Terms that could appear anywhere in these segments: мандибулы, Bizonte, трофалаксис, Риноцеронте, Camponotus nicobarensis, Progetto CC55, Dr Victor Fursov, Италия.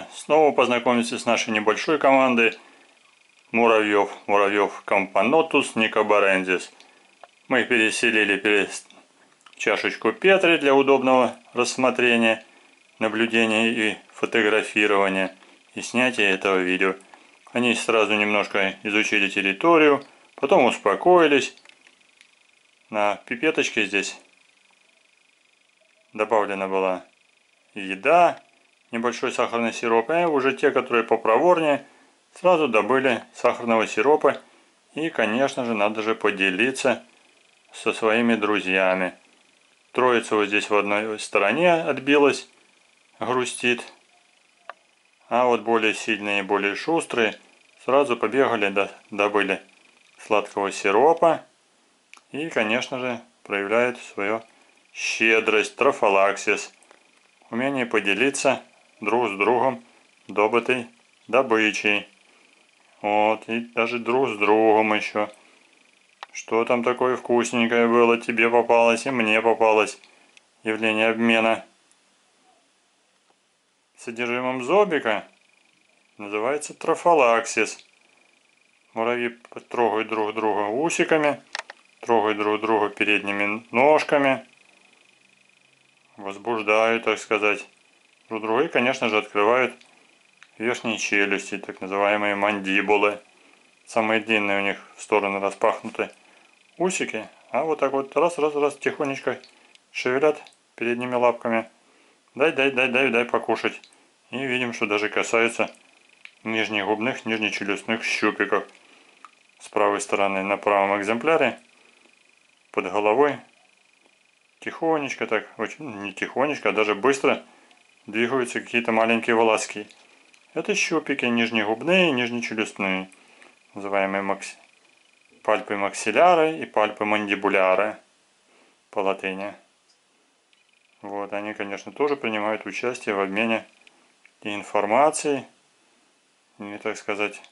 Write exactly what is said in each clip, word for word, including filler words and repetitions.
сегодня снова познакомимся с нашей небольшой командой муравьев. Муравьев Camponotus nicobarensis. Мы их переселили перед чашечку Петри для удобного рассмотрения, наблюдения и фотографирования и снятия этого видео. Они сразу немножко изучили территорию, потом успокоились. На пипеточке здесь добавлена была еда, небольшой сахарный сироп, и уже те, которые попроворнее, сразу добыли сахарного сиропа. И, конечно же, надо же поделиться со своими друзьями. Троица вот здесь в одной стороне отбилась, грустит. А вот более сильные и более шустрые сразу побегали, да, добыли сладкого сиропа. И, конечно же, проявляют свою щедрость, трофалаксис. Умение поделиться друг с другом добытой добычей. Вот, и даже друг с другом еще. Что там такое вкусненькое было, тебе попалось и мне попалось. Явление обмена содержимым зобика называется трофалаксис. Муравьи трогают друг друга усиками, трогают друг друга передними ножками, возбуждают, так сказать, друг друга. И, конечно же, открывают верхние челюсти, так называемые мандибулы. Самые длинные у них в стороны распахнуты усики, а вот так вот раз-раз-раз тихонечко шевелят передними лапками. Дай-дай-дай-дай-дай покушать. И видим, что даже касаются нижних губных, нижнечелюстных щупиков. С правой стороны на правом экземпляре под головой тихонечко, так, очень не тихонечко, а даже быстро двигаются какие-то маленькие волоски. Это щупики нижнегубные и нижнечелюстные, называемые макс... пальпы максилляры и пальпы мандибуляры по латыни. Вот, они, конечно, тоже принимают участие в обмене информацией, и, так сказать,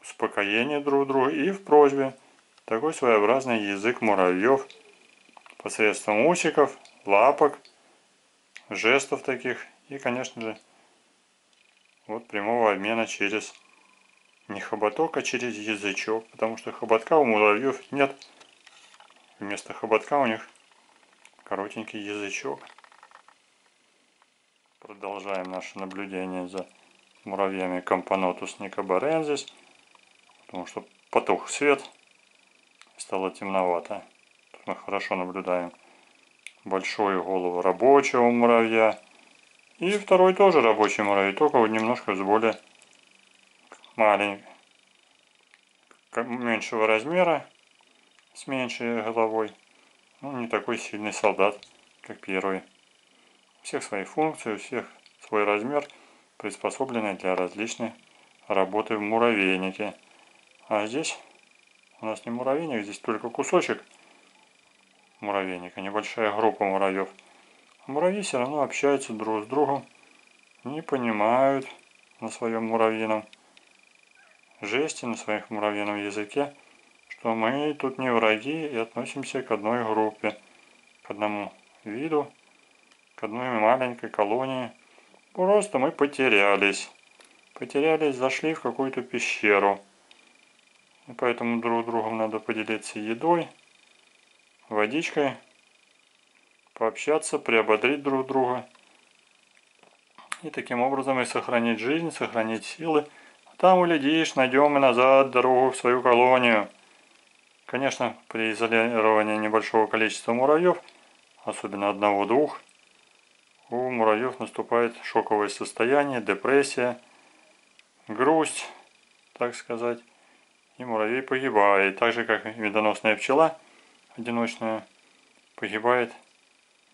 успокоение друг друга и в просьбе. Такой своеобразный язык муравьев посредством усиков, лапок, жестов таких и, конечно же, вот прямого обмена через не хоботок, а через язычок, потому что хоботка у муравьев нет. Вместо хоботка у них коротенький язычок. Продолжаем наше наблюдение за муравьями Camponotus nicobarensis, потому что потух свет, стало темновато. Тут мы хорошо наблюдаем большую голову рабочего муравья и второй тоже рабочий муравей, только вот немножко с более маленького, меньшего размера, с меньшей головой. Ну, не такой сильный солдат, как первый. У всех свои функции, у всех свой размер, приспособленный для различной работы в муравейнике. А здесь у нас не муравейник, здесь только кусочек муравейника, небольшая группа муравьев. А муравьи все равно общаются друг с другом, не понимают на своем муравьином жесте, на своих муравьином языке, что мы тут не враги и относимся к одной группе, к одному виду, к одной маленькой колонии. Просто мы потерялись. Потерялись, зашли в какую-то пещеру. И поэтому друг другом надо поделиться едой, водичкой, пообщаться, приободрить друг друга. И таким образом и сохранить жизнь, сохранить силы. А там, улядишь, найдем и назад дорогу в свою колонию. Конечно, при изолировании небольшого количества муравьев, особенно одного-двух, у муравьев наступает шоковое состояние, депрессия, грусть, так сказать. И муравей погибает, так же как медоносная пчела одиночная погибает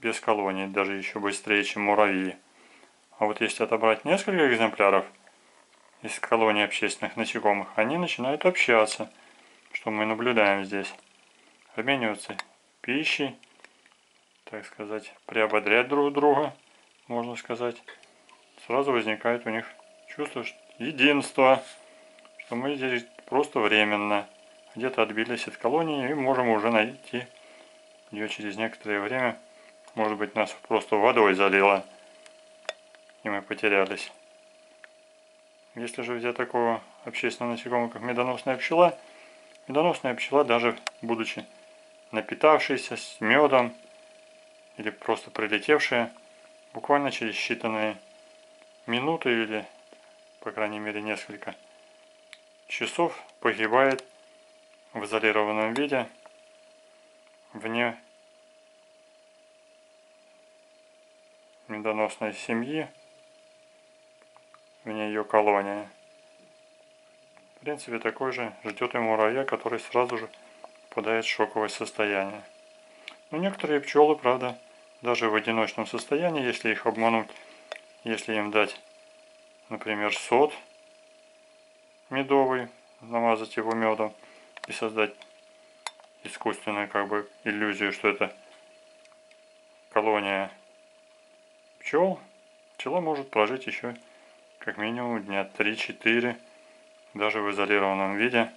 без колонии, даже еще быстрее, чем муравьи. А вот если отобрать несколько экземпляров из колонии общественных насекомых, они начинают общаться. Что мы наблюдаем здесь. Обмениваются пищей, так сказать, приободрять друг друга, можно сказать. Сразу возникает у них чувство единства, что мы здесь просто временно где-то отбились от колонии и можем уже найти ее через некоторое время. Может быть, нас просто водой залило, и мы потерялись. Если же взять такого общественного насекомого, как медоносная пчела, медоносная пчела, даже будучи напитавшейся с медом или просто прилетевшая, буквально через считанные минуты или, по крайней мере, несколько часов погибает в изолированном виде, вне медоносной семьи, вне ее колонии. В принципе, такой же ждет и муравья, который сразу же попадает в шоковое состояние. Но некоторые пчелы, правда, даже в одиночном состоянии, если их обмануть, если им дать, например, сод медовый, намазать его медом и создать искусственную как бы иллюзию, что это колония пчел, пчела может прожить еще как минимум дня три-четыре, даже в изолированном виде,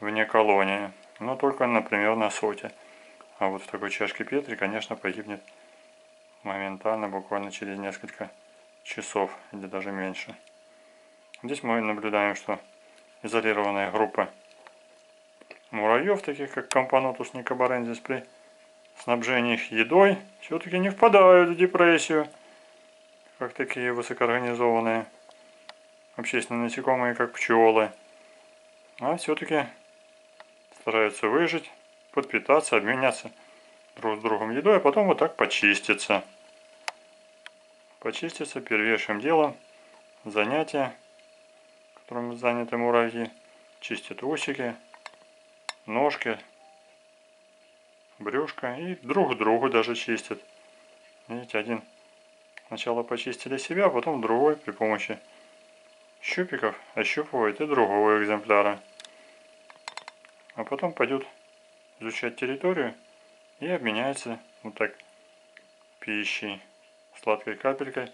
вне колонии, но только, например, на соте. А вот в такой чашке Петри, конечно, погибнет моментально, буквально через несколько часов или даже меньше. Здесь мы наблюдаем, что изолированная группа муравьев, таких как Camponotus nicobarensis, при снабжении их едой все-таки не впадают в депрессию, как такие высокоорганизованные общественные насекомые, как пчелы, а все-таки стараются выжить, подпитаться, обменяться друг с другом едой, а потом вот так почиститься. Почиститься первейшим делом занятия, которым заняты муравьи, чистят усики, ножки, брюшко и друг другу даже чистят. Видите, один сначала почистили себя, потом другой при помощи щупиков ощупывает и другого экземпляра. А потом пойдет изучать территорию и обменяется вот так пищей, сладкой капелькой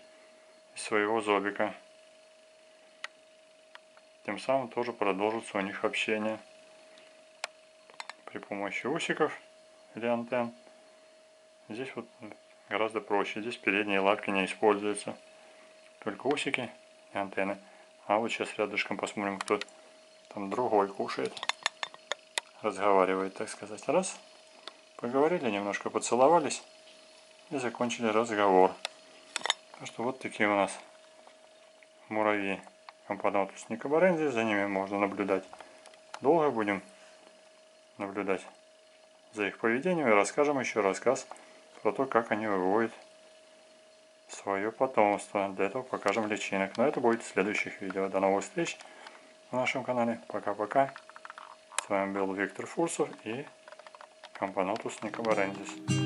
из своего зобика. Тем самым тоже продолжится у них общение при помощи усиков или антенн. Здесь вот гораздо проще, здесь передние лапки не используются, только усики и антенны. А вот сейчас рядышком посмотрим, кто там другой кушает. Разговаривает, так сказать. Раз, поговорили, немножко поцеловались и закончили разговор. Так что вот такие у нас муравьи Camponotus nicobarensis. За ними можно наблюдать долго. Будем наблюдать за их поведением и расскажем еще рассказ про то, как они выводят свое потомство. Для этого покажем личинок. Но это будет в следующих видео. До новых встреч на нашем канале. Пока-пока. С вами был Виктор Фурсов и Camponotus nicobarensis.